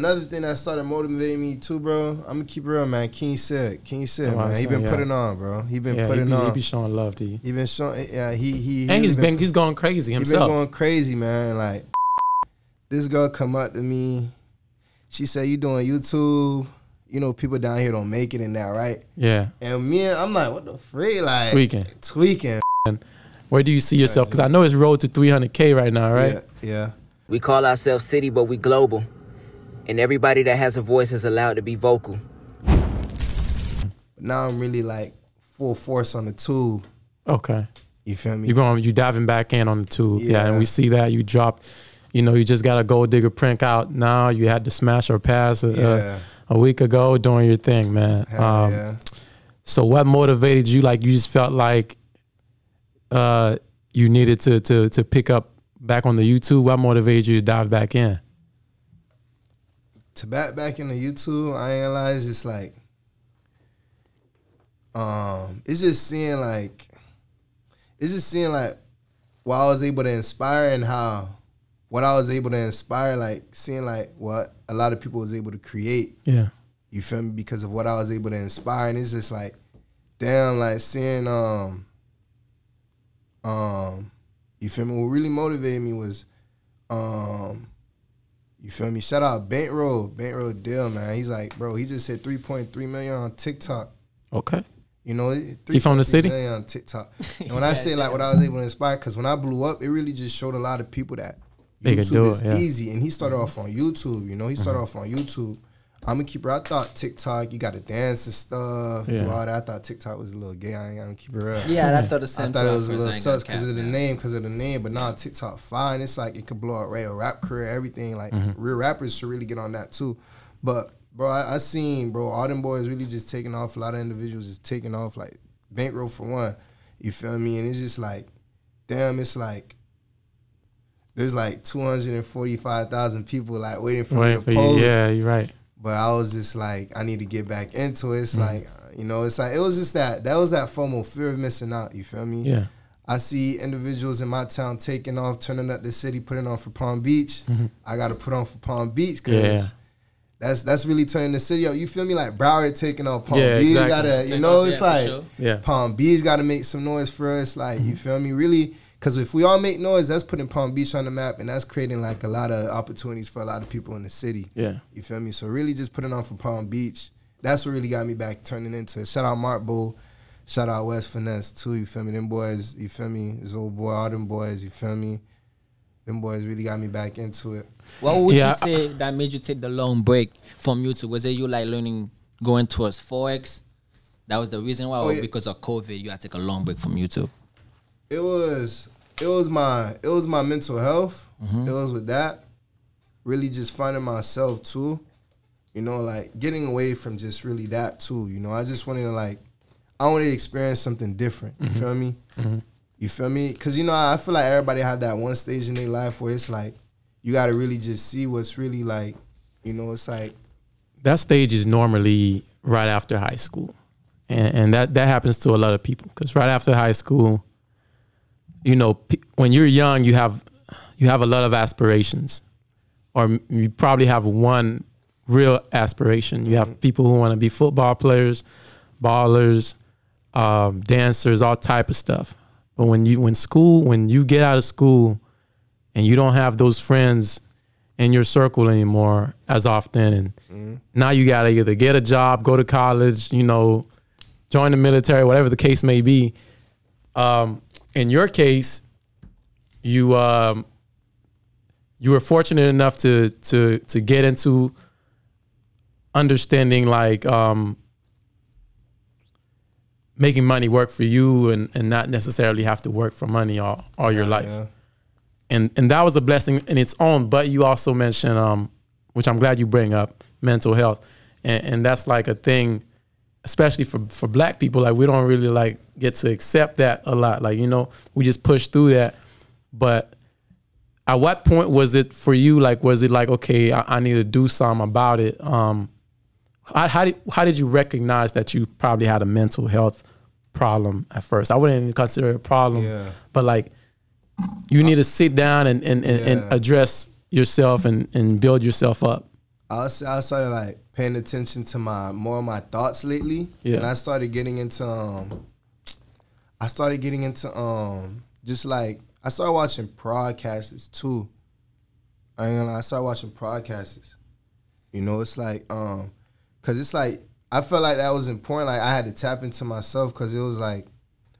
Another thing that started motivating me too, bro, I'm gonna keep it real, man. King Cid, man. He been putting on, bro. He been putting on. He be showing love to you. He been showing, yeah. He's going crazy himself. He been going crazy, man. Like, this girl come up to me. She said, "You doing YouTube? You know, people down here don't make it in that, right?" Yeah. And me, I'm like, what the freak? Like, tweaking. Where do you see yourself? Because I know it's road to 300K right now, right? Yeah. We call ourselves CiiiTY, but we global. And everybody that has a voice is allowed to be vocal. Now I'm really like full force on the tube. Okay. You feel me? You diving back in on the tube. Yeah. And we see that you dropped, you know, you just got a Gold Digger prank out now. You had to smash or pass a week ago doing your thing, man. So what motivated you? Like, you just felt like you needed to pick up back on the YouTube. What motivated you to dive back in? To back into YouTube, I analyze it's like, it's just seeing like, what I was able to inspire and how, like seeing like what a lot of people was able to create. Yeah. You feel me? Because of what I was able to inspire. And it's just like, damn, like seeing, you feel me? What really motivated me was, you feel me? Shout out Bankroll Dyl, man. He's like, bro, he just hit 3.3 million on TikTok. Okay. You know, he from the city? On TikTok. And when I say like what I was able to inspire, because when I blew up, it really just showed a lot of people that YouTube is easy. And he started off on YouTube, you know? He started off on YouTube. I'm going to keep it. I thought TikTok, you got to dance and stuff. Yeah. Do all that. I thought TikTok was a little gay. I ain't going to keep it real. Yeah, I thought the same. I thought it was a little sus because of the name, But now TikTok fine. It's like it could blow up a rap career, everything. Like real rappers should really get on that too. But bro, I seen all them boys really just taking off. A lot of individuals just taking off. Like Bankroll for one, you feel me? And it's just like, damn, it's like. There's like 245,000 people like waiting for me to post. Yeah, you're right. But I was just like, I need to get back into it. It's like, you know, it's like, it was just that, was that FOMO, fear of missing out, you feel me? Yeah. I see individuals in my town taking off, turning up the city, putting on for Palm Beach. I got to put on for Palm Beach because that's really turning the city up. You feel me? Like Broward taking off, Palm Beach got to, you know, it's like Palm Beach got to make some noise for us. Like, you feel me? Really, because if we all make noise, that's putting Palm Beach on the map, and that's creating like a lot of opportunities for a lot of people in the city. Yeah. You feel me? So really just putting on for Palm Beach, that's what really got me back turning into it. Shout out Mark Bo. Shout out Wes Finesse too, you feel me? Them boys, you feel me? This old boy, all them boys, you feel me? Them boys really got me back into it. What would you say that made you take the long break from YouTube? Was it you like learning, going towards Forex? That was the reason why, or because of COVID, you had to take a long break from YouTube? It was my mental health. It was with that. Really just finding myself too. You know, like getting away from just really that too. You know, I just wanted to like, I wanted to experience something different. You feel me? You feel me? Because, you know, I feel like everybody have that one stage in their life where it's like, you got to really just see what's really like, you know, it's like. That stage is normally right after high school. And that happens to a lot of people because right after high school, you know, when you're young, you have a lot of aspirations, or you probably have one real aspiration. You have people who want to be football players, ballers, dancers, all type of stuff. But when you get out of school, and you don't have those friends in your circle anymore as often, and now you gotta either get a job, go to college, you know, join the military, whatever the case may be. In your case, you were fortunate enough to get into understanding like making money work for you and not necessarily have to work for money all your life. Yeah. And that was a blessing in its own, but you also mentioned, which I'm glad you bring up, mental health. And that's like a thing, especially for black people, like we don't really like get to accept that a lot. Like, you know, we just push through that. But at what point was it for you? Like, was it like, okay, I need to do something about it? How did you recognize that you probably had a mental health problem at first? I wouldn't even consider it a problem, but like you need to sit down and address yourself and build yourself up. I started like paying attention to my more of my thoughts lately, and I started getting into just like I started watching podcasts too. I ain't gonna lie, I started watching podcasts. You know, it's like cause it's like I felt like that was important. Like I had to tap into myself because it was like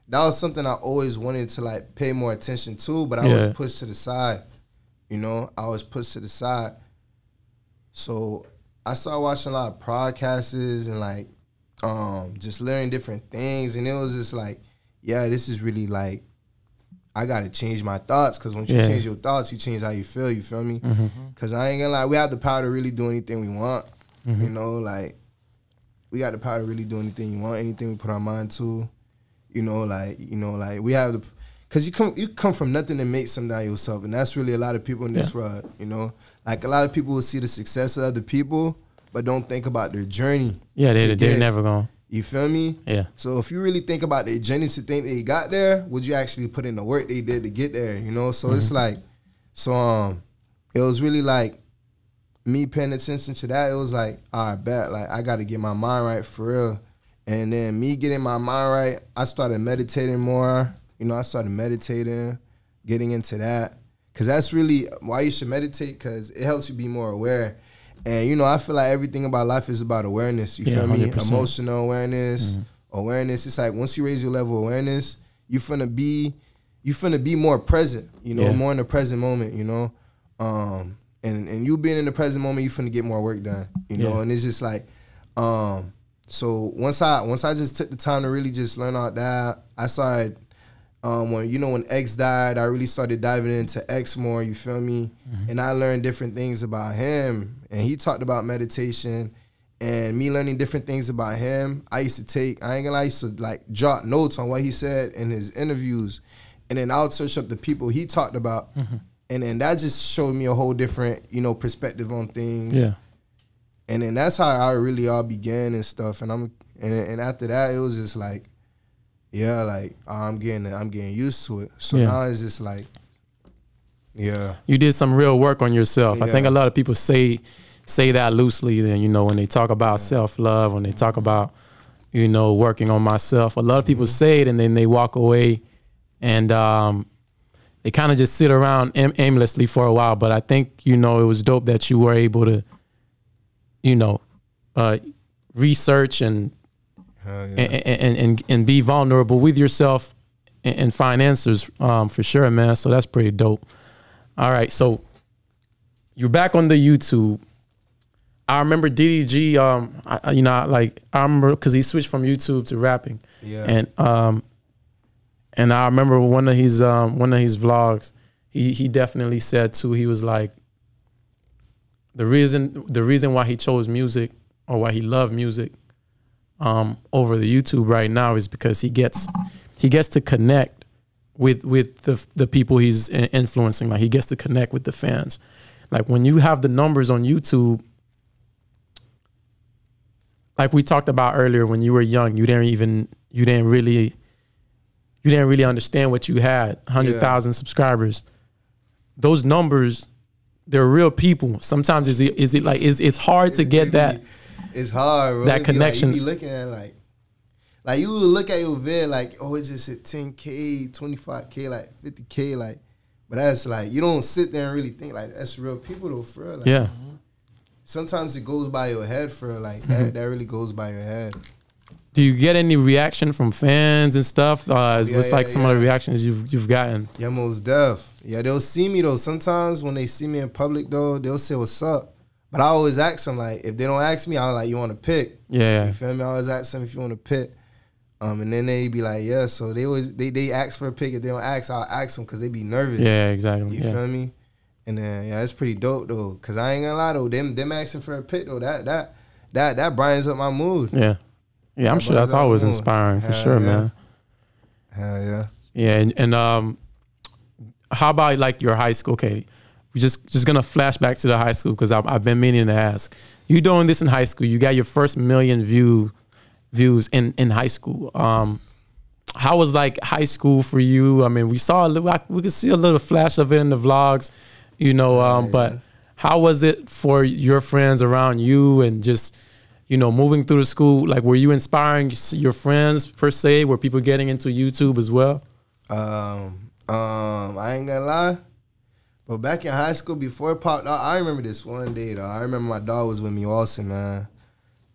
that was something I always wanted to like pay more attention to, but I was pushed to the side. You know, I was pushed to the side. So I started watching a lot of podcasts and like just learning different things, and it was just like, yeah, this is really like I gotta change my thoughts, because once you change your thoughts, you change how you feel. You feel me? Because I ain't gonna lie, we have the power to really do anything we want. You know, like we got the power to really do anything you want, anything we put our mind to. You know, like we have the, because you come from nothing and make something out of yourself, and that's really a lot of people in this world. You know, like a lot of people will see the success of other people, but don't think about their journey. Yeah, they're never gonna. You feel me? Yeah. So if you really think about their journey to think they got there, would you actually put in the work they did to get there? You know? So it's like, so it was really like me paying attention to that. It was like, all right, bet, like I got to get my mind right for real. And then me getting my mind right, I started meditating more. You know, I started meditating, getting into that. Because that's really why you should meditate, because it helps you be more aware. And, you know, I feel like everything about life is about awareness. You feel me? 100%. Emotional awareness, awareness. It's like once you raise your level of awareness, you finna be more present, you know, more in the present moment, you know. And you being in the present moment, you finna get more work done, you know. And it's just like, so once I just took the time to really just learn all that, I started, when X died, I really started diving into X more, you feel me? And I learned different things about him, and he talked about meditation, and me learning different things about him. I used to take, I ain't gonna lie, I used to like jot notes on what he said in his interviews, and then I would search up the people he talked about, and then that just showed me a whole different, you know, perspective on things. Yeah. And then that's how I really all began and stuff, and after that, it was just like, yeah, like I'm getting used to it. So now it's just like, you did some real work on yourself. I think a lot of people say that loosely. Then, you know, when they talk about self love, when they talk about, you know, working on myself, a lot of people say it and then they walk away, and they kind of just sit around aimlessly for a while. But I think, you know, it was dope that you were able to, you know, research and. And be vulnerable with yourself and find answers for sure, man. So that's pretty dope. All right, so you're back on the YouTube. I remember DDG, I remember because he switched from YouTube to rapping. Yeah. And I remember one of his vlogs. He definitely said too. He was like, the reason why he chose music, or why he loved music, over the YouTube right now, is because he gets to connect with the people he's influencing. Like he gets to connect with the fans. Like when you have the numbers on YouTube, like we talked about earlier, when you were young, you didn't really understand what you had. 100,000 subscribers. Those numbers, they're real people. Sometimes it's hard to get that. It's hard, bro. That connection. Like, you be looking at it like you would look at your vid like, oh, it just hit 10K, 25K, like 50K, like. But that's like, you don't sit there and really think like that's real people though, for real. Like, yeah. Sometimes it goes by your head, for real. Like that really goes by your head. Do you get any reaction from fans and stuff? What's some of the reactions you've gotten? Yeah, most def. Yeah, they'll see me though. Sometimes when they see me in public though, they'll say what's up. But I always ask them, like, if they don't ask me, I'm like, you want to pick? Yeah. You feel me? I always ask them if you want to pick. And then they be like, yeah. So they always, they ask for a pick. If they don't ask, I'll ask them because they be nervous. Yeah, exactly. You feel me? And then, yeah, that's pretty dope, though. Because I ain't going to lie, though. Them asking for a pick, though, that brightens up my mood. Yeah. Yeah, I'm sure that's always inspiring for sure, man. Hell yeah. Yeah, and how about, like, your high school, Katie? We're just gonna flash back to the high school, because I've been meaning to ask. You doing this in high school? You got your first million views in high school. How was like high school for you? I mean, we could see a little flash of it in the vlogs, you know. But How was it for your friends around you and just, you know, moving through the school? Like, were you inspiring your friends per se? Were people getting into YouTube as well? I ain't gonna lie, but back in high school before it popped out, I remember this one day though. I remember my dog was with me also, man.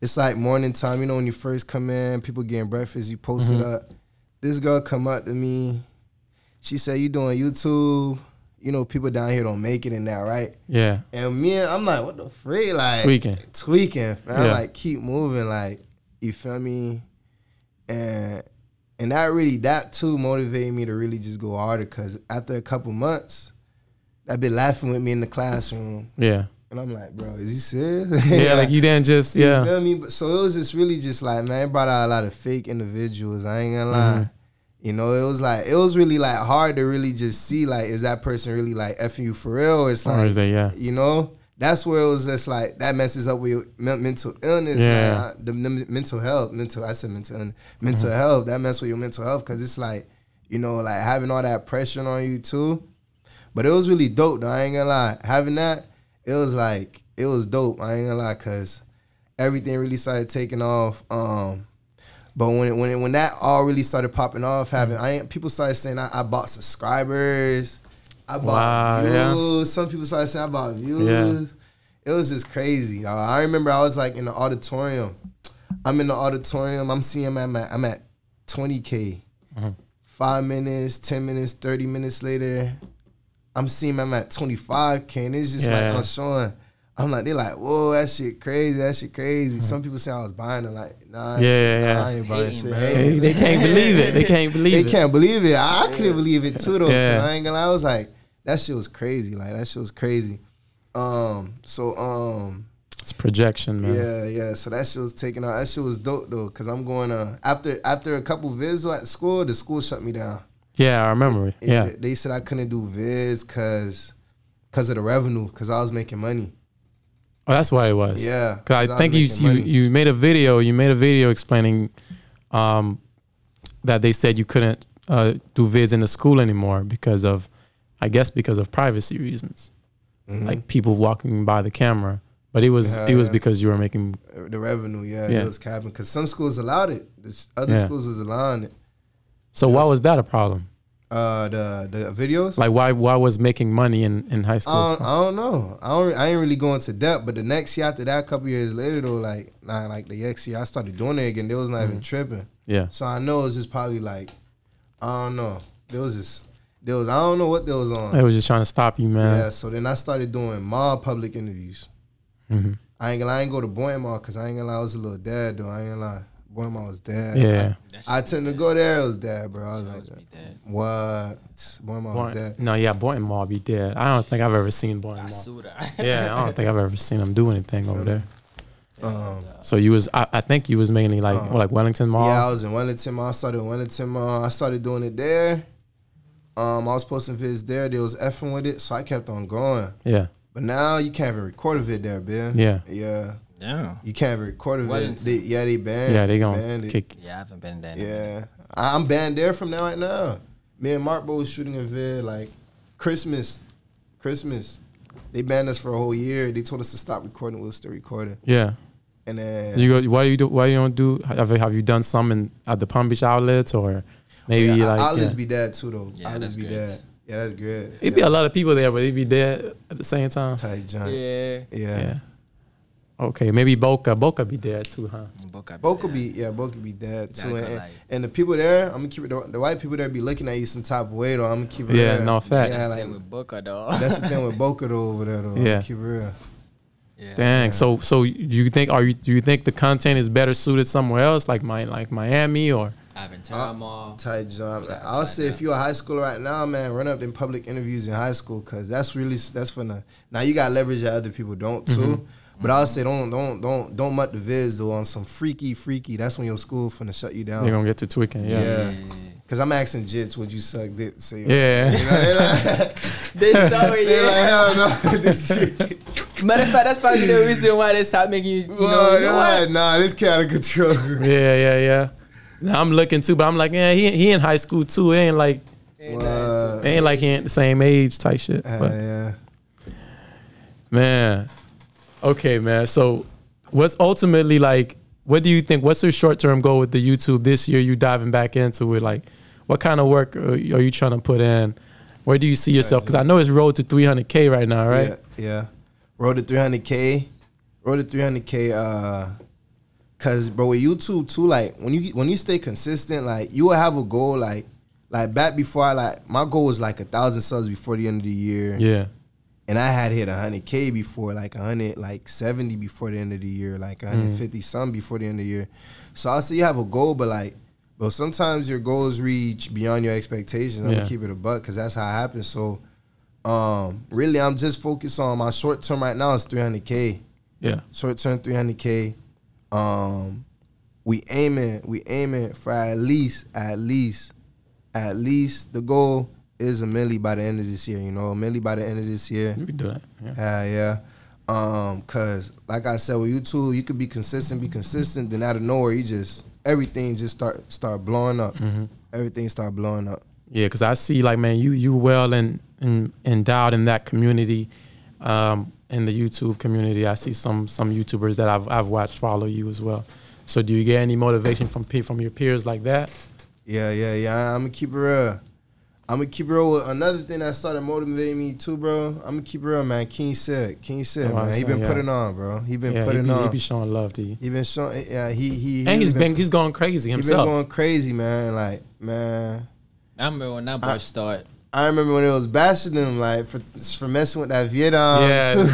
It's like morning time, you know, when you first come in, people getting breakfast, you post it up. This girl come up to me, she said, "You doing YouTube? You know, people down here don't make it in that, right?" Yeah. And me, I'm like, what the freak? Like, tweaking. Yeah. I'm like, keep moving, like, you feel me? And that really, that too motivated me to really just go harder, because after a couple months, I've been laughing with me in the classroom. Yeah. And I'm like, bro, is he serious? Yeah, like, you didn't just, yeah. You feel me? But, so it was just really just like, man, it brought out a lot of fake individuals. I ain't gonna lie. You know, it was like, it was really like hard to really just see, like, is that person really like effing you for real? It's like, is they, you know, that's where it was just like, that messes up with your mental illness, man. The mental health, mental health, that mess with your mental health, because it's like, you know, like having all that pressure on you too. But it was really dope though, I ain't gonna lie. Having that, it was like, it was dope, I ain't gonna lie, because everything really started taking off. But when that all really started popping off, people started saying I bought subscribers, I bought views. Yeah. Some people started saying I bought views. Yeah. It was just crazy. I remember I was like in the auditorium. I'm in the auditorium. I'm seeing I'm at 20K. 5 minutes, 10 minutes, 30 minutes later, I'm seeing I'm at 25K, and it's just like I'm showing. I'm like, they're like, whoa, that shit crazy, that shit crazy. Some people say I was buying it, like, nah, I ain't buying shit. Hey, they can't believe it. They can't believe it. They can't believe it. I couldn't believe it too though. Yeah. I ain't gonna lie. I was like, that shit was crazy. Like, that shit was crazy. It's projection, man. Yeah, yeah. So that shit was taking out. That shit was dope though, cause I'm going after a couple vids at school, the school shut me down. Yeah, I remember. Yeah. They said I couldn't do vids cause of the revenue, cause I was making money. Oh, that's why it was. Yeah, because I think you made a video. You made a video explaining that they said you couldn't do vids in the school anymore because of, I guess, because of privacy reasons, like people walking by the camera. But it was because you were making the revenue. Yeah. It was capping because some schools allowed it. Other schools was allowing it. So why was that a problem? The videos, like why was making money in high school? I don't know. I ain't really going to depth. But the next year after that, a couple years later though, like the next year I started doing it again. They was not even tripping. Yeah. So I know it was just probably like, I don't know. I don't know what they was on. They was just trying to stop you, man. Yeah. So then I started doing mob public interviews. I ain't go to Boyma because I ain't gonna lie. I was a little dad though. I ain't gonna lie. When I was dad, I tend to go there. It was dad, bro. I was like, what? Boy, Mom was dad. No, yeah, Boy and Mom be dead. I don't think I've ever seen Boy and Mom. Yeah, I don't think I've ever seen him do anything over there. So you was, I think you was mainly like, like Wellington Mall. Yeah, I was in Wellington Mall. I started in Wellington Mall. I started doing it there. I was posting vids there. They was effing with it, so I kept on going. Yeah. But now you can't even record a vid there, Ben. Yeah. Yeah. Yeah, you can't record it. They banned. Yeah, they gonna kick. Yeah, I haven't been banned. Yeah, I'm banned there from now right now. Me and Mark Bo was shooting a vid like Christmas. They banned us for a whole year. They told us to stop recording. We were still recording. Yeah, and then you go. Why you don't do? Have you done some at the Palm Beach outlets or maybe like outlets be dead too though. Yeah, outlets be dead. Yeah, that's good. It'd be a lot of people there, but it'd be dead at the same time. Tight John. Yeah. Okay, maybe Boca be dead too, huh? Boca be dead too, and the people there, I'm gonna keep it. The white people there be looking at you some type of way though. I'm gonna keep it. Yeah, no facts. Yeah, like with Boca though. That's the thing with Boca though over there though. Yeah, keep it real. Yeah. Dang. So you think do you think the content is better suited somewhere else, like Miami or? Tight John. I'll say if you're a high schooler right now, man, run up in public interviews in high school, cause that's for now you got leverage that other people don't too. But I'll say don't muck the vids though on some freaky. That's when your school finna shut you down. You're gonna get to tweaking, Cause I'm asking Jits, would you suck dick? So they saw it. They're like, hell no. This shit. Matter of fact, that's probably the reason why they stopped making you. You know what? Nah, this kid out of control. Yeah. Now I'm looking too, but I'm like, yeah, he in high school too. It ain't like, he ain't the same age type shit. But. Man. Okay, man. So what's ultimately like, what do you think? What's your short-term goal with the YouTube this year? You diving back into it. Like, what kind of work are you trying to put in? Where do you see yourself? Because I know it's road to 300K right now, right? Yeah. Road to 300K. Road to 300K. Cause bro, with YouTube too, like when you stay consistent, like you will have a goal. Like back before I my goal was like 1,000 subs before the end of the year. Yeah. And I had hit 100K before, like 170 before the end of the year, like 150 some before the end of the year. So I say you have a goal, but like, but sometimes your goals reach beyond your expectations. I'm gonna keep it a buck because that's how it happens. So really, I'm just focused on my short term right now is 300K. Yeah, short term 300K. We aiming for at least the goal is a milli by the end of this year, you know, a milli by the end of this year. You can do that. Yeah. Cause like I said, with YouTube, you could be consistent, then out of nowhere, you just, everything just start blowing up. Everything start blowing up. Yeah, cause I see like, man, you well and endowed in that community, in the YouTube community. I see some YouTubers that I've watched follow you as well. So do you get any motivation from your peers like that? Yeah. I'm gonna keep it real. Another thing that started motivating me too, bro, I'm going to keep it real, man. King Cid, man. He been putting on, bro. He been putting on. He be showing love to you. He been showing, yeah, he's going crazy himself. He been going crazy, man. Like, man. I remember when that brush started. I remember when it was bashing him, like, for messing with that Vietnam. Yeah. Too.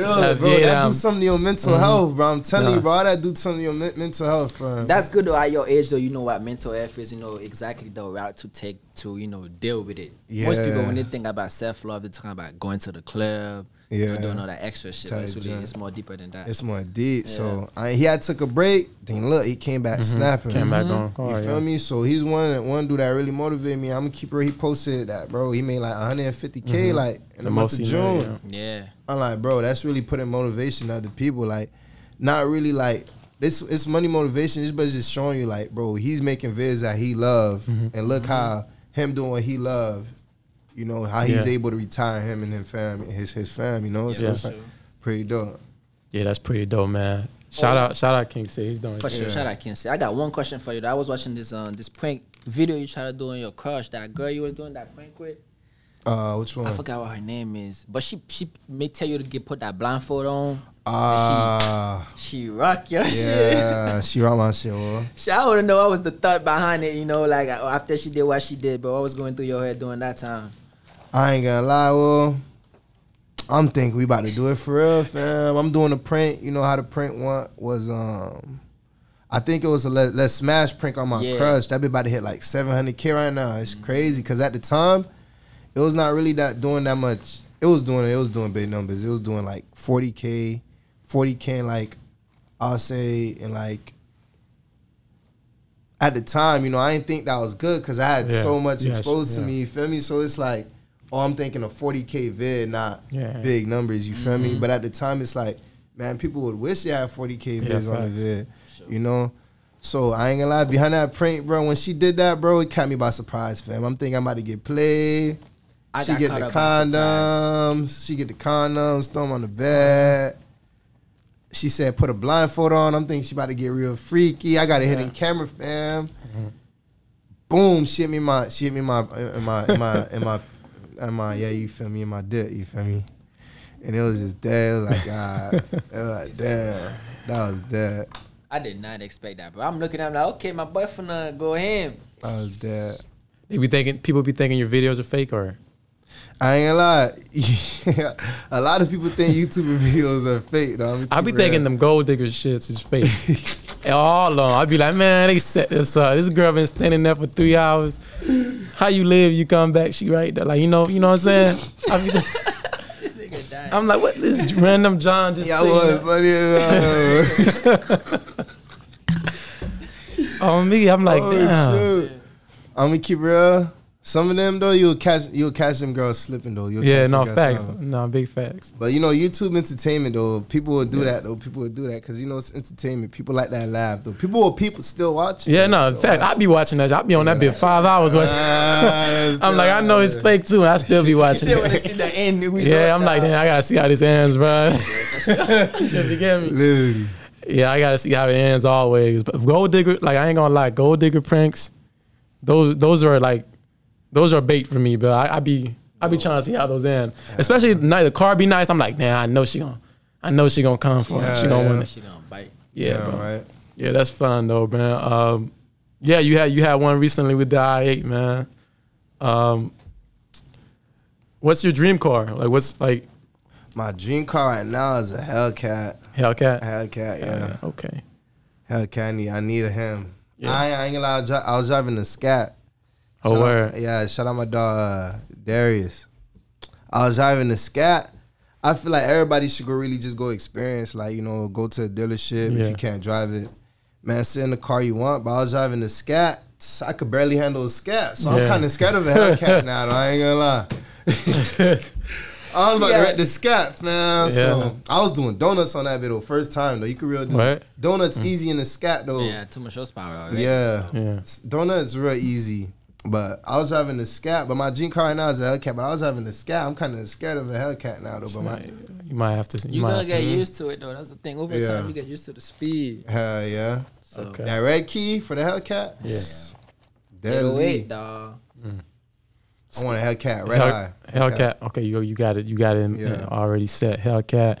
Yo, bro, that do something to your mental health, bro. I'm telling you, bro, that do something to your mental health, bro. That's good, though, at your age, though. You know what mental health is. You know exactly the route to take to, you know, deal with it. Yeah. Most people, when they think about self-love, they're talking about going to the club. Yeah. You doing all that extra shit. It's really, it's more deeper than that. It's more deep. Yeah. So he had took a break. Then look, he came back snapping. Came back on. You feel me? So he's one dude that really motivated me. I'm gonna keep her. He posted that, bro. He made like 150K like in the month of June. Yeah. I'm like, bro, that's really putting motivation to other people. Like, not really like this. It's money motivation. This but it's just showing you, like, bro, he's making vids that he love, and look how him doing what he love. You know, how he's able to retire him and his fam, you know? Yeah, so it's like pretty dope. Yeah, that's pretty dope, man. Shout out King Cid. He's doing For sure, shout out King Cid. I got one question for you. I was watching this this prank video you tried to do on your crush, that girl you was doing that prank with. Which one? I forgot what her name is. But she may tell you to put that blindfold on. She rock your shit. Yeah, she rock my shit, bro. I want to know what was the thought behind it, you know? Like, after she did what she did, but what was going through your head during that time? I ain't gonna lie, well, I'm thinking we about to do it for real, fam. I'm doing a print. You know how the print one was, I think it was a Let's Smash print on my crush. That be about to hit like 700K right now. It's crazy, because at the time, it was not really doing that much. It was doing big numbers. It was doing like 40K, 40K in like, I'll say, in like, at the time, you know, I didn't think that was good, because I had so much exposed to me, you feel me? So it's like, oh, I'm thinking a 40K vid, not big numbers, you feel me? But at the time, it's like, man, people would wish they had 40K vids on the vid, you know? So I ain't gonna lie, behind that prank, bro, when she did that, bro, it caught me by surprise, fam. I'm thinking I'm about to get played. She get the condoms, throw them on the bed. She said, put a blindfold on. I'm thinking she about to get real freaky. I got a hidden camera, fam. Boom, she hit me in my yeah, you feel me, in my dick, you feel me? And it was just dead. It was like, God. It was like, damn, that was dead. I did not expect that, but I'm looking at him like, okay, my boyfriend go him. I was dead. People be thinking your videos are fake, or? I ain't gonna lie. A lot of people think YouTube videos are fake, though. I be thinking them gold digger shits is fake. All along. I be like, man, they set this up. This girl been standing there for 3 hours. How you live, you come back, she right there. Like, you know what I'm saying? This nigga dying. I'm like, what this random John just said? Yeah, I was funny. On me, I'm like, damn. Shoot. I'm gonna keep real. Some of them though, you'll catch them girls slipping though. You'll catch them, big facts. But you know, YouTube entertainment though, people will do that though. People will do that because you know it's entertainment. People like that live though. People still watch. Yeah, no, in fact, I be watching that. I be on that bit 5 hours watching. I'm like, I know it's fake too, and I still be watching. Yeah, I'm like, damn, I gotta see how this ends, bro. You get me? Literally. Yeah, I gotta see how it ends always. But gold digger, like I ain't gonna lie, gold digger pranks, those are like. Those are bait for me, but I be trying to see how those end. Especially the car be nice. I'm like, nah, I know she gonna come for it. She gonna win it. She gonna bite. Yeah, bro. Right. Yeah, that's fun though, man. Yeah, you had one recently with the i8, man. What's your dream car? Like, what's like? My dream car right now is a Hellcat. Hellcat. Hellcat. Yeah. Okay. Hellcat. I need a him. Yeah. I ain't gonna lie. I was driving the Scat. Oh, word. Yeah, shout out my dog, Darius. I was driving the Scat. I feel like everybody should go really just go experience, like, you know, go to a dealership if you can't drive it. Man, sit in the car you want, but I was driving the Scat. I could barely handle a Scat, so I'm kind of scared of a Hellcat now, though. I ain't gonna lie. I was about to wreck the Scat, man. Yeah. So I was doing donuts on that video first time, though. You could really do donuts easy in the Scat, though. Yeah, too much horsepower already. Yeah. Donuts real easy. But I was driving the Scat, but my dream car right now is a Hellcat. But I was driving the Scat. I'm kind of scared of a Hellcat now, though. But you might have to. You're gonna get used to it, though. That's the thing. Over time, you get used to the speed. Hell yeah! So that red key for the Hellcat. Yes. Yeah. Deadly, dog. I want a Hellcat red eye. Hellcat. Okay, you got it. You got it already set. Hellcat.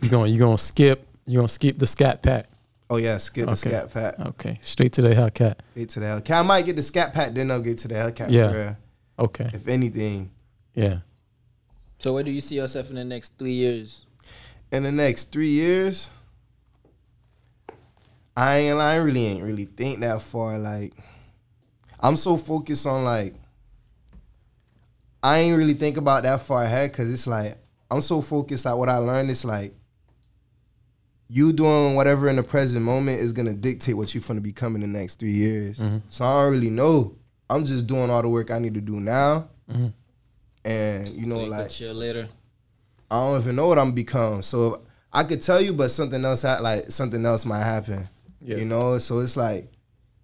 You gonna skip the Scat Pack. Oh yeah, skip the Scat Pack. Okay, straight to the Hellcat. Straight to the Hellcat. I might get the Scat Pack, then I'll get to the Hellcat. Yeah. For real. Okay. If anything. Yeah. So where do you see yourself in the next 3 years? In the next 3 years, I really ain't think that far. Like, I'm so focused on like, I ain't really think about that far ahead because it's like I'm so focused on like, what I learned. It's like. You doing whatever in the present moment is gonna dictate what you're gonna become in the next 3 years. So I don't really know. I'm just doing all the work I need to do now, and you know, like chill later. I don't even know what I'm become. So I could tell you, but something else might happen. Yeah. You know, so it's like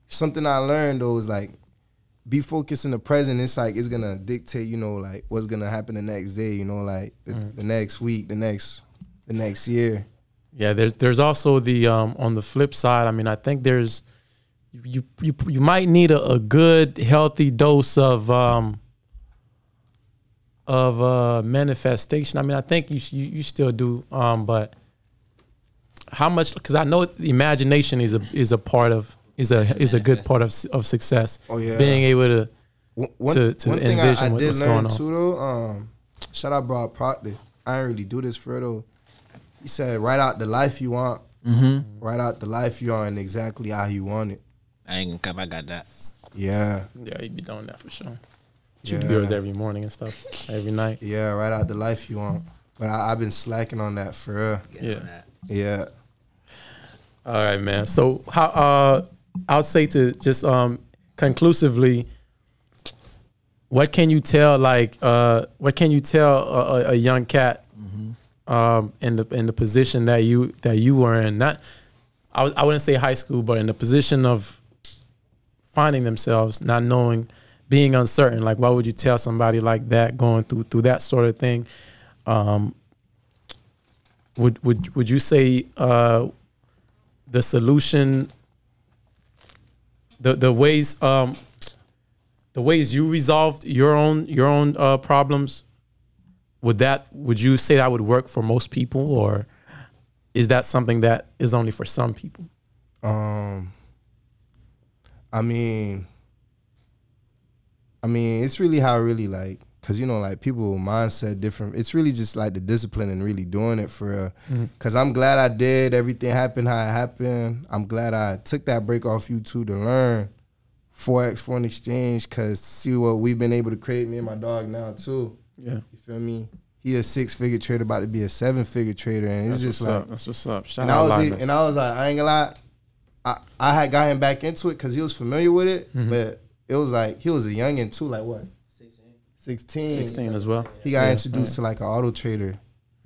something I learned though is like be focused in the present. It's like it's gonna dictate, you know, like what's gonna happen the next day. You know, like the next week, the next year. Yeah, there's also the on the flip side. I mean, I think there's you might need a good healthy dose of manifestation. I mean, I think you still do, but how much? Because I know the imagination is a good part of success. Oh yeah, being able to envision what's going on. One thing I did learn too though. Shout out, bro, Proctor. I ain't really do this for though. He said, write out the life you want. Write out the life you are and exactly how you want it. I ain't gonna come, I got that. Yeah. Yeah, you be doing that for sure. Shoot girls every morning and stuff, every night. Yeah, write out the life you want. But I've been slacking on that for real. Yeah. All right, man. So how I'll say to just conclusively, what can you tell a young cat in the position that you were in, not I wouldn't say high school, but in the position of finding themselves, not knowing, being uncertain. Like, why would you tell somebody like that going through that sort of thing? Would you say the solution, the ways you resolved your own problems? Would you say that would work for most people, or is that something that is only for some people? I mean, it's really how like, cause you know, like people mindset different. It's really just like the discipline and really doing it for real. Cause I'm glad I did. Everything happened how it happened. I'm glad I took that break off YouTube to learn Forex, foreign exchange, cause see what we've been able to create, me and my dog now too. Yeah, you feel me? He a 6-figure trader, about to be a 7-figure trader, and it's just like that's what's up. Shout out, and I was like, I ain't gonna lie, I had got him back into it because he was familiar with it, but it was like he was a youngin too, like what 16 as well. He got introduced to like an auto trader,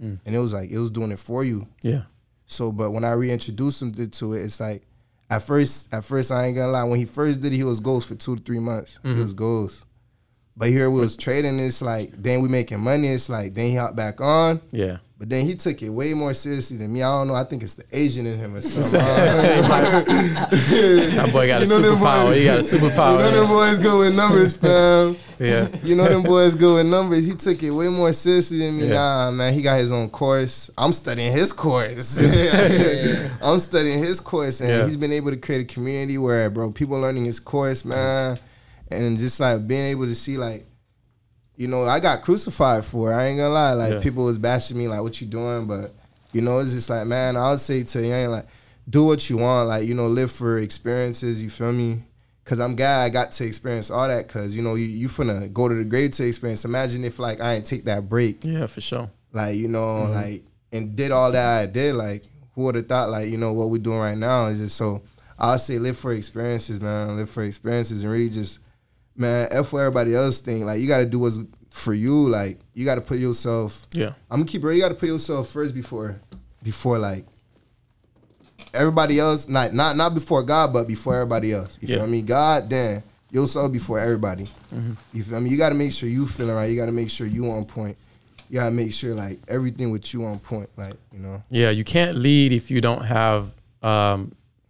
and it was like it was doing it for you. Yeah. So, but when I reintroduced him to it, it's like at first I ain't gonna lie. When he first did it, he was ghost for 2 to 3 months. He was ghost. But here we was trading. It's like then we making money. It's like then he hopped back on. Yeah. But then he took it way more seriously than me. I don't know. I think it's the Asian in him or something. That boy got a superpower. He got a superpower. You know them boys go with numbers, fam. Yeah. You know them boys go with numbers. He took it way more seriously than me. Yeah. Nah, man. He got his own course. I'm studying his course. I'm studying his course. And he's been able to create a community where, bro, people learning his course, man. And just, like, being able to see, like, you know, I got crucified for it. I ain't gonna lie. Like, people was bashing me, like, what you doing? But, you know, it's just like, man, I would say to you, like, do what you want. Like, you know, live for experiences, you feel me? Because I'm glad I got to experience all that because, you know, you finna go to the grave to experience. Imagine if, like, I ain't take that break. Yeah, for sure. Like, you know, like, and did all that I did. Like, who would have thought, like, you know, what we're doing right now is just so, I would say live for experiences, man. Live for experiences and really just, man, F what everybody else think. Like, you got to do what's for you. Like, you got to put yourself. Yeah. I'm going to keep it real. You got to put yourself first before like, everybody else. Not before God, but before everybody else. You feel me? God, damn. Yourself before everybody. You feel me? You got to make sure you feeling right. You got to make sure you on point. You got to make sure, like, everything with you on point. Like, you know? Yeah, you can't lead if you don't have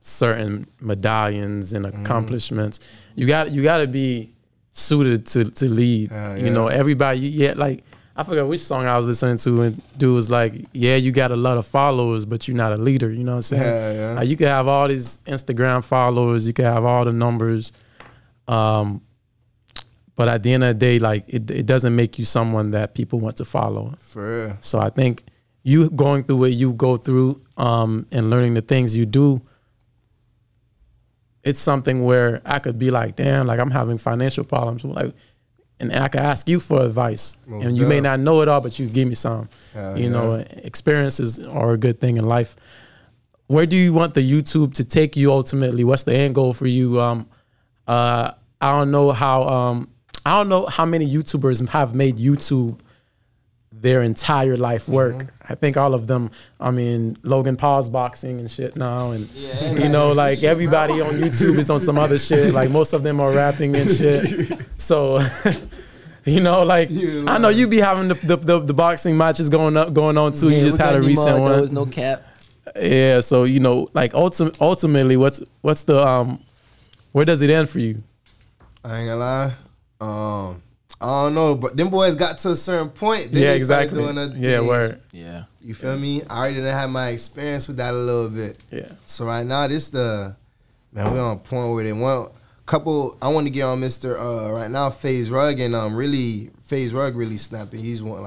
certain medallions and accomplishments. You got to be suited to lead. You know, everybody, like, I forgot which song I was listening to, and dude was like, yeah, you got a lot of followers, but you're not a leader. You know what I'm saying? Like, you could have all these Instagram followers, you could have all the numbers, but at the end of the day, like, it doesn't make you someone that people want to follow. For real. So I think you going through what you go through and learning the things you do, it's something where I could be like, damn, like, I'm having financial problems. Like, and I could ask you for advice. Well, and you may not know it all, but you give me some. You know, experiences are a good thing in life. Where do you want the YouTube to take you ultimately? What's the end goal for you? I don't know how many YouTubers have made YouTube their entire life work. I think all of them, I mean, Logan Paul's boxing and shit now, and you know, like, everybody on YouTube is on some other shit. Like, most of them are rapping and shit. So, you know, like, I know you be having the boxing matches going on too. You just had a recent one. There was no cap. Yeah, so, you know, like, ultimately, what's the where does it end for you? I ain't gonna lie. I don't know, but them boys got to a certain point. They doing other things. Word. Yeah. You feel me? I already done had my experience with that a little bit. Yeah. So right now, this man, we're on point with it. I want to get on Mr. Right now, FaZe Rug, and really, FaZe Rug really snapping. He's one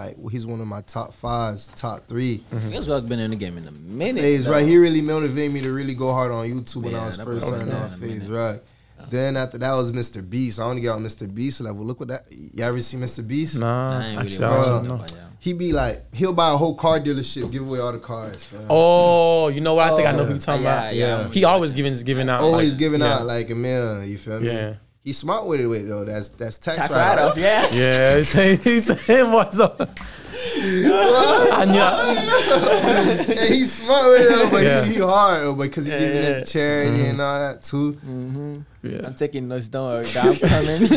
of my top fives, top three. FaZe Rug been in the game in a minute. FaZe Rug, he really motivated me to really go hard on YouTube when I was first starting on FaZe Rug. Then after that was Mr. Beast. I only got on Mr. Beast level. Look what that. Y'all ever see Mr. Beast? Nah, I ain't really watching. He be like, he'll buy a whole car dealership, give away all the cars. Fam. Oh, you know what? I think I know who you talking about. Yeah, he always giving out. Always like, giving out like a million. You feel me? Yeah. He's smart with it though. That's tax write-off. Yeah. He's saying what's up. He's smart with it, but he hard because he giving it charity and all that too. Yeah. I'm taking notes, don't worry, I'm coming.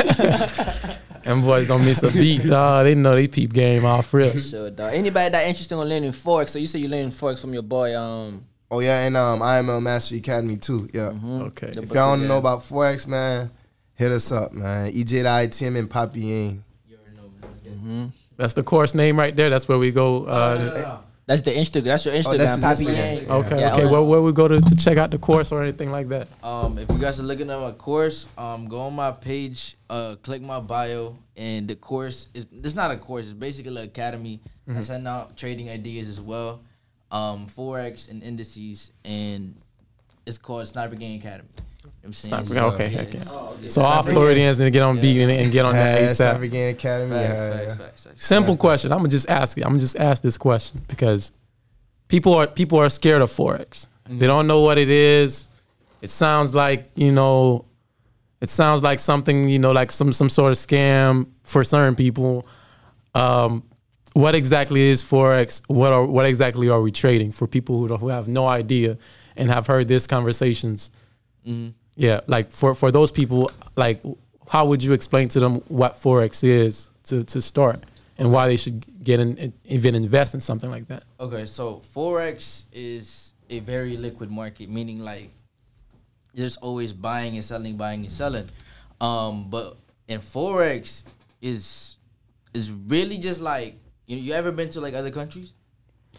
Them boys don't miss a beat, dog. They know they peep game off real. Sure, dog. Anybody that interested in learning forex? So you say you learning forex from your boy, Oh yeah, and IML Mastery Academy too. Yeah. Okay. If y'all want to know about forex, man, hit us up, man. EJDaGoat and Poppy Ying. You already know, man. That's the course name right there. That's where we go. That's the Instagram. That's your Instagram. That's Poppy Yang. Instagram. Okay, okay. Well, where we go to check out the course or anything like that? If you guys are looking at my course, go on my page, click my bio, and the course is. It's not a course. It's basically an academy. I send out trading ideas as well, forex and indices, and it's called Sniper Game Academy. I'm saying, so, so all Floridians need to get on beat and get on that ASAP. Sniper Academy. Facts. Simple question. I'm gonna just ask this question because people are scared of forex. They don't know what it is. It sounds like, you know, It sounds like something, you know, like some sort of scam for certain people. What exactly is Forex? What exactly are we trading for people who have no idea and have heard these conversations? Mm. Yeah, like for those people, like how would you explain to them what Forex is to start and why they should get in, even invest in something like that? Okay, so Forex is a very liquid market, meaning like there's always buying and selling, but in Forex is really just like, you ever been to like other countries?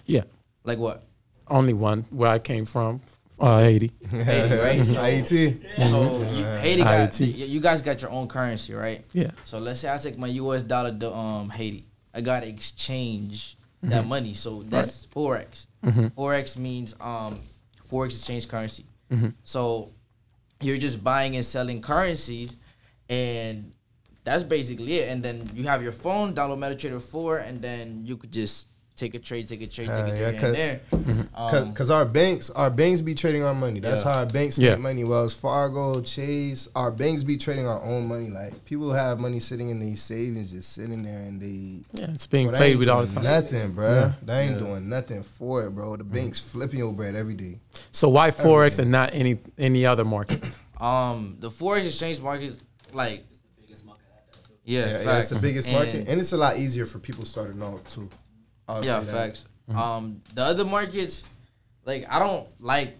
Yeah. Like what? Only one, where I came from, Haiti. Haiti, right? So, Haiti. So Haiti, you guys got your own currency, right? Yeah. So let's say I take my US dollar to Haiti. I gotta exchange that money. So that's Forex. Forex means Forex exchange currency. So you're just buying and selling currencies, and that's basically it. And then you have your phone, download MetaTrader 4, and then you could just take a trade because our banks be trading our money. That's how our banks make money. Wells Fargo, Chase, our banks be trading our own money. Like people have money sitting in these savings, just sitting there, and they it's being played with all the time. Nothing, bro. They ain't doing nothing for it, bro. The banks flipping your bread every day. So why Forex and not any other market? The Forex exchange market is like it's the biggest market. It's the biggest market, and it's a lot easier for people starting off too. Yeah, facts. The other markets, like I don't like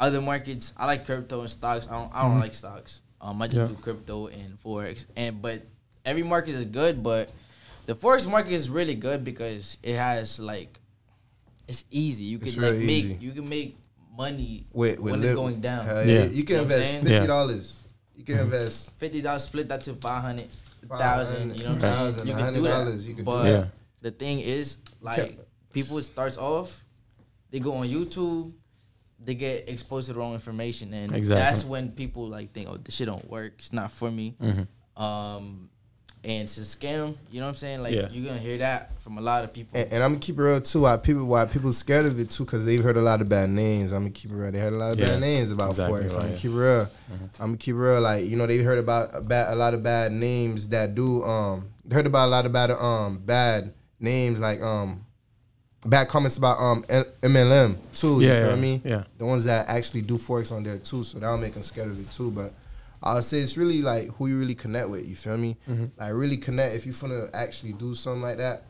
other markets. I like crypto and stocks. I don't like stocks. I just do crypto and Forex. But every market is good. But the Forex market is really good because it has like it's easy. You can like make money when it's going down. You can invest $50. You can invest $50. Split that to 500,000. You know what I'm saying? You can do that. You can do that. The thing is, like, people starts off, they go on YouTube, they get exposed to the wrong information, and that's when people like think, oh, this shit don't work, it's not for me, and it's a scam. You know what I'm saying? Like, you're gonna hear that from a lot of people. And I'm gonna keep it real too. Why people scared of it too? Because they've heard a lot of bad names. I'm gonna keep it real. They heard a lot of bad names about Forex. I'm gonna keep it real. I'm gonna keep it real. Like, you know, they've heard about a lot of bad names that do heard about a lot of bad names, like bad comments about MLM too. You feel me? Yeah, the ones that actually do Forex on there too, so that'll make them scared of it too. But I'll say it's really like who you really connect with. You feel me? Like really connect. If you finna actually do something like that,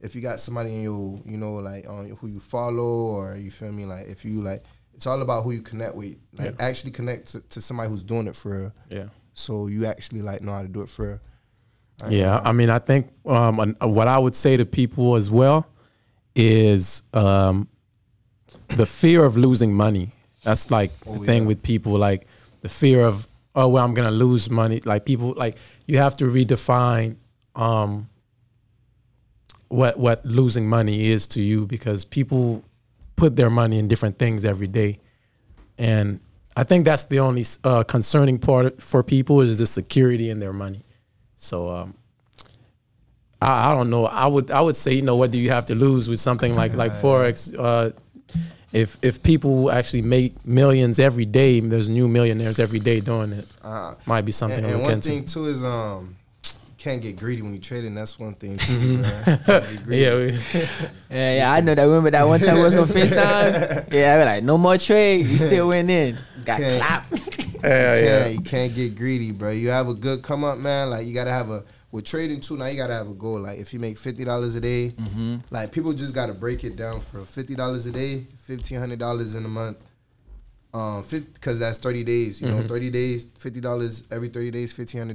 if you got somebody in your, you know, like who you follow, or you feel me, like if you like, it's all about who you connect with. Like actually connect to somebody who's doing it for real. Yeah. So you actually like know how to do it for real. Yeah, I mean, I think what I would say to people as well is the fear of losing money. That's like the thing with people, like the fear of, oh, well, I'm going to lose money. Like people, like you have to redefine what losing money is to you, because people put their money in different things every day. And I think that's the only concerning part for people is the security in their money. So I don't know. I would say, you know, what do you have to lose with something like Forex? If people actually make millions every day, there's new millionaires every day doing it. Might be something. And one thing too is can't get greedy when you trading. That's one thing too. Yeah, I know that. Remember that one time we was on FaceTime? Yeah, I was like, no more trade. You still went in. Got clapped. You can't get greedy, bro. You have a good come up, man. Like you gotta have a with trading too. Now you gotta have a goal. Like if you make $50 a day, like people just gotta break it down for $50 a day, $1,500 in a month. Because that's 30 days. You know, 30 days, $50 every 30 days, $1,500.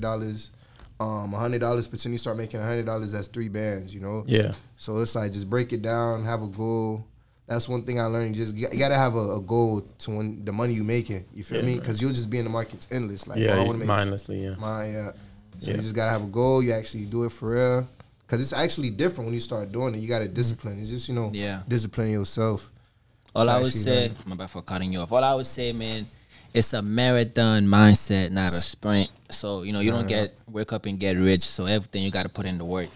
$100 per time you start making $100. That's 3 bands. You know. Yeah. So it's like just break it down. Have a goal. That's one thing I learned. Just you gotta have a goal to when the money you making. You feel me? Because you'll just be in the markets endless. Like I wanna make mindlessly. So you just gotta have a goal. You actually do it for real. Because it's actually different when you start doing it. You gotta discipline. It's just, you know, discipline yourself. All I would say, my bad for cutting you off. All I would say, man, it's a marathon mindset, not a sprint. So you know you don't get wake up and get rich. So everything you gotta put in the work.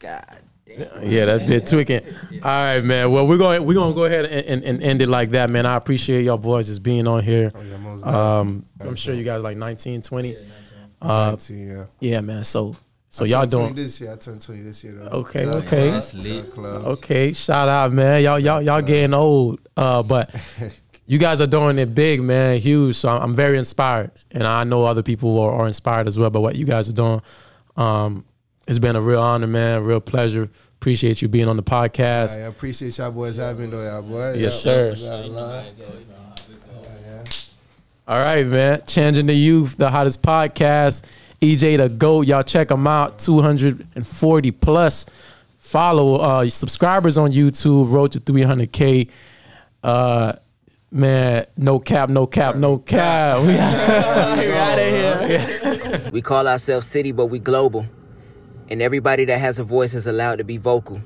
God. Yeah, that bit tweaking. All right, man. Well, we're gonna go ahead and end it like that, man. I appreciate y'all boys just being on here. I'm sure you guys like 19, 20. Yeah, 19, yeah. Yeah, man. So y'all doing this year? I turned 20 this year. Though. Okay, club, okay, that's lit. Okay. Shout out, man. Y'all getting old, but you guys are doing it big, man. Huge. So I'm very inspired, and I know other people are inspired as well by what you guys are doing. It's been a real honor, man. Real pleasure. Appreciate you being on the podcast. I appreciate y'all boys having me, y'all boys. Yes, sir. All right, man. Changing the Youth, the hottest podcast. EJDaGoat. Y'all check them out. 240 plus follow subscribers on YouTube. Road to 300K. Man, no cap, no cap, no cap. We out of here. We call ourselves CiiiTY, but we global. And everybody that has a voice is allowed to be vocal.